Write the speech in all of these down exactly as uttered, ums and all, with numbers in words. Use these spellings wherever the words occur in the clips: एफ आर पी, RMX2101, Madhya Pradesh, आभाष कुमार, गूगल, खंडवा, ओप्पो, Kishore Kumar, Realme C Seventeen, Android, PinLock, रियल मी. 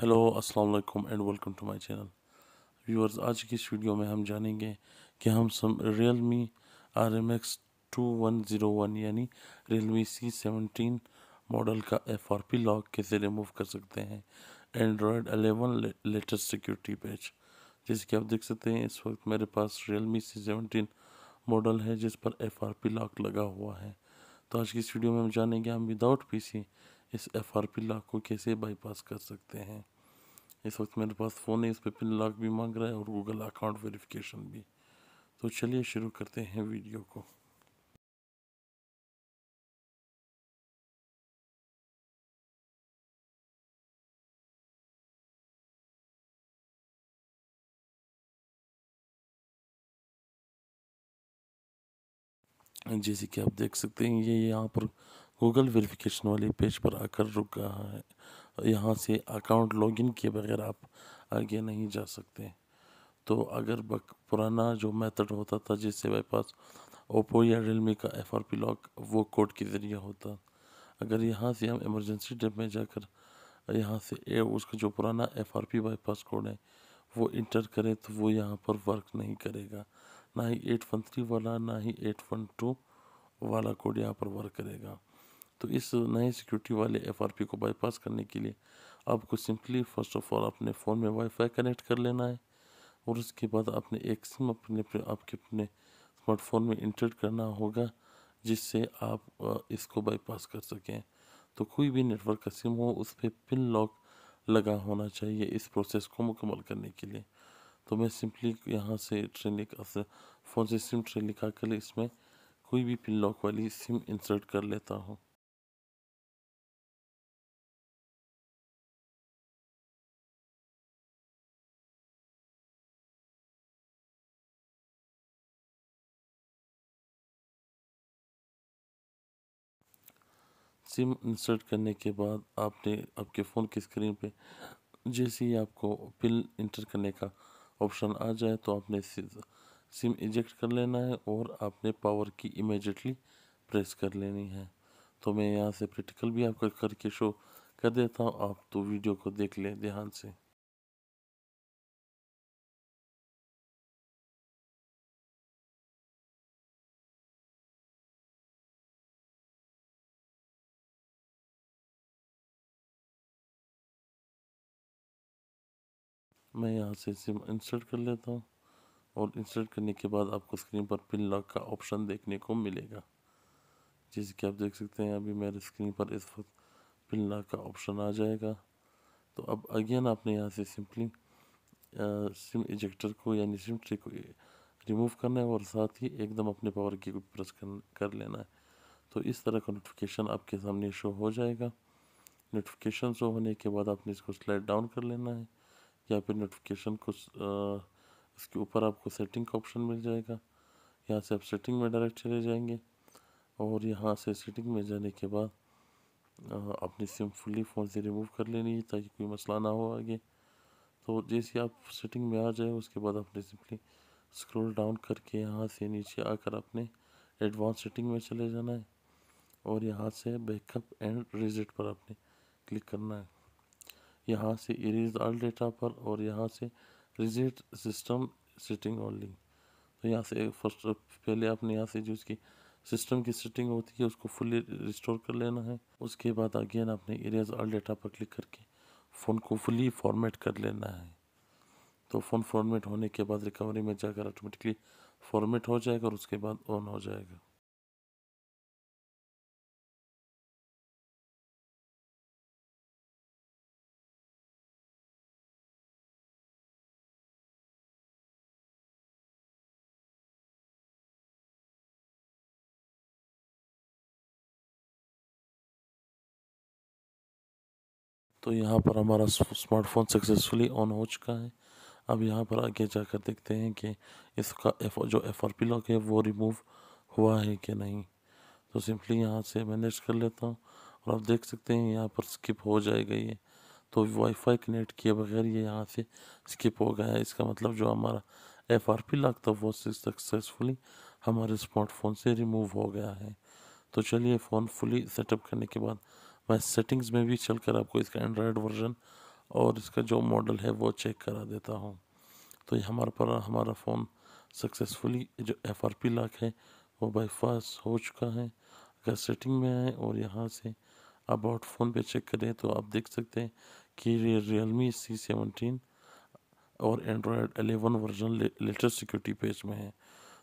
Hello अस्सलाम वालेकुम and welcome to my channel viewers. आज की इस वीडियो में हम जानेंगे कि हम सम रियल मी R M X two one zero one यानी रियल मी C seventeen model का एफ आर पी लॉक कैसे रिमूव कर सकते हैं Android eleven latest security patch. जैसे कि आप देख सकते हैं इस वक्त मेरे पास रियल मी C seventeen model है जिस पर एफ आर पी लॉक लगा हुआ है। तो आज की इस वीडियो में हम जानेंगे हम विदाउट पी सी इस एफ आर पी लॉक को कैसे बाईपास कर सकते हैं। इस वक्त मेरे पास फ़ोन है, इस पर पिन लॉक भी मांग रहा है और गूगल अकाउंट वेरिफिकेशन भी। तो चलिए शुरू करते हैं वीडियो को। जैसे कि आप देख सकते हैं ये यहाँ पर गूगल वेरिफिकेशन वाले पेज पर आकर रुक रहा है। यहाँ से अकाउंट लॉगिन किए बगैर आप आगे नहीं जा सकते। तो अगर बक पुराना जो मेथड होता था जिससे मेरे पास ओप्पो या रियलमी का एफ आर पी लॉक वो कोड के ज़रिए होता, अगर यहाँ से हम इमरजेंसी टैब में जाकर यहाँ से उसका जो पुराना एफ आर पी bypass code है वो इंटर करें तो वो यहाँ पर वर्क नहीं करेगा। ना ही एट वन थ्री वाला ना ही एट वन टू वाला कोड यहाँ पर वर्क करेगा। तो इस नए सिक्योरिटी वाले एफआरपी को बाईपास करने के लिए आपको सिंपली फ़र्स्ट ऑफ ऑल अपने फ़ोन में वाईफाई कनेक्ट कर लेना है और उसके बाद आपने एक सिम अपने आपके अपने स्मार्टफोन में इंटर करना होगा जिससे आप इसको बाईपास कर सकें। तो कोई भी नेटवर्क का सिम हो उस पर पिन लॉक लगा होना चाहिए इस प्रोसेस को मुकम्मल करने के लिए। तो मैं सिंपली यहाँ से ट्रे निकाल फ़ोन से सिम ट्रे निकाल कर इसमें कोई भी पिन लॉक वाली सिम इंसर्ट कर लेता हूँ। सिम इंसर्ट करने के बाद आपने आपके फ़ोन की स्क्रीन पे जैसे ही आपको पिन इंटर करने का ऑप्शन आ जाए तो आपने सिम इजेक्ट कर लेना है और आपने पावर की इमीडिएटली प्रेस कर लेनी है। तो मैं यहाँ से प्रैक्टिकल भी आपको करके शो कर देता हूँ, आप तो वीडियो को देख लें ध्यान से। मैं यहाँ से सिम इंसर्ट कर लेता हूँ और इंसर्ट करने के बाद आपको स्क्रीन पर पिन लॉक का ऑप्शन देखने को मिलेगा। जैसे कि आप देख सकते हैं अभी मेरे स्क्रीन पर इस वक्त पिन लॉक का ऑप्शन आ जाएगा। तो अब अगेन आपने यहाँ से सिंपली सिम इजेक्टर को यानी सिम ट्रे को रिमूव करना है और साथ ही एकदम अपने पावर की को प्रेस कर लेना है। तो इस तरह का नोटिफिकेशन आपके सामने शो हो जाएगा। नोटिफिकेशन शो होने के बाद आपने इसको स्लाइड डाउन कर लेना है या फिर नोटिफिकेशन को इसके ऊपर आपको सेटिंग का ऑप्शन मिल जाएगा। यहाँ से आप सेटिंग में डायरेक्ट चले जाएंगे और यहाँ से सेटिंग में जाने के बाद अपनी सिम फुली फ़ोन से रिमूव कर लेनी है ताकि कोई मसला ना हो आगे। तो जैसे आप सेटिंग में आ जाए उसके बाद आपने सिंपली स्क्रॉल डाउन करके यहाँ से नीचे आकर आपने एडवांस सेटिंग में चले जाना है और यहाँ से बैकअप एंड रिसेट पर आपने क्लिक करना है। यहाँ से इरेज ऑल डेटा पर और यहाँ से रिसेट सिस्टम सेटिंग ओनली। तो यहाँ से फर्स्ट पहले आपने यहाँ से जो उसकी सिस्टम की सेटिंग होती है उसको फुली रिस्टोर कर लेना है। उसके बाद अगेन आपने इरेज ऑल डेटा पर क्लिक करके फ़ोन को फुली फॉर्मेट कर लेना है। तो फ़ोन फॉर्मेट होने के बाद रिकवरी में जाकर ऑटोमेटिकली फॉर्मेट हो जाएगा और उसके बाद ऑन हो जाएगा। तो यहाँ पर हमारा स्मार्टफोन सक्सेसफुली ऑन हो चुका है। अब यहाँ पर आगे जाकर देखते हैं कि इसका एफ जो एफ आर पी लॉक है वो रिमूव हुआ है कि नहीं। तो सिंपली यहाँ से मैनेज कर लेता हूँ और आप देख सकते हैं यहाँ पर स्किप हो जाएगा ये। तो वाईफाई कनेक्ट किए बगैर ये यहाँ से स्किप हो गया है। इसका मतलब जो हमारा एफ आर पी लॉक था वो सक्सेसफुली हमारे स्मार्टफोन से रिमूव हो गया है। तो चलिए फ़ोन फुली सेटअप करने के बाद मैं सेटिंग्स में भी चलकर आपको इसका एंड्रॉयड वर्जन और इसका जो मॉडल है वो चेक करा देता हूँ। तो ये हमारे पर हमारा फ़ोन सक्सेसफुली जो एफ आर पी लॉक है वो बाईपास हो चुका है। अगर सेटिंग में आए और यहाँ से अबाउट फ़ोन पे चेक करें तो आप देख सकते हैं कि रियलमी सी सेवनटीन और Android eleven version latest security page में है।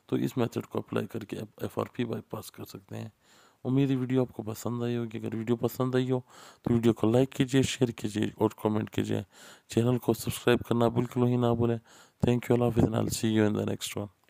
तो इस मेथड को अप्लाई करके आप एफ आर पी बाईपास कर सकते हैं। उम्मीद है वीडियो आपको पसंद आई होगी। अगर वीडियो पसंद आई हो तो वीडियो को लाइक कीजिए, शेयर कीजिए और कमेंट कीजिए। चैनल को सब्सक्राइब करना बिल्कुल ही ना भूलें। थैंक यू, अल्लाह हाफ़िज़, see you in the next one.